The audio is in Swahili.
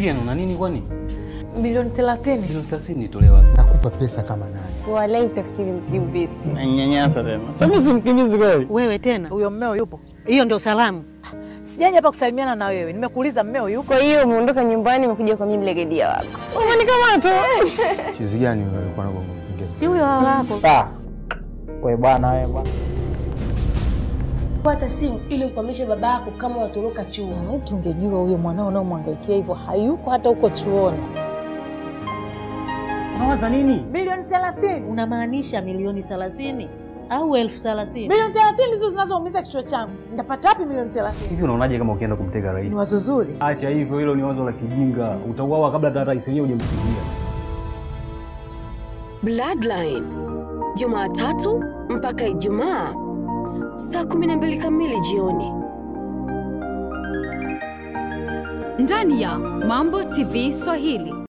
bilioni na nini kwani? Bilioni 30. Bilioni 30 nitolewa. Nakupa pesa kama nani? Wala itafikiri mkimbizi. Nanyanyasa tena. Sasa si mkimbizi kweli. Wewe tena, huyo mmeo yupo. Hiyo ndio salamu. Sijaje hapa kusalimiana na wewe. Nimekuuliza mmeo yuko. Kwa hiyo umeondoka nyumbani umekuja kwa mimi legedia wako. Umenikamata wewe. Chizi gani wewe ulikuwa nako mpiga? Si huyo hapo. Ah. Wewe bwana wewe bwana. Pata simu ili umfahamishe baba yako kama unatoroka chuo. Ungejua huyo mwanao unaomwangaikia hivyo hayuko hata uko chuoni. Unawaza nini? Bilioni 30. Unamaanisha milioni 30 au 1030? Bilioni 30 hizo zinazoumiza kichwa changu. Nitapata wapi milioni 30? Hivi unaonaje kama ukienda kumtega rais? Ni wazo zuri. Acha hivyo, hilo ni wazo la kijinga. Utauawa kabla hata rais yenyewe hujamsikia. Bloodline. Jumatatu mpaka Ijumaa. Saa 12 kamili jioni. Ndani ya Mambo TV Swahili.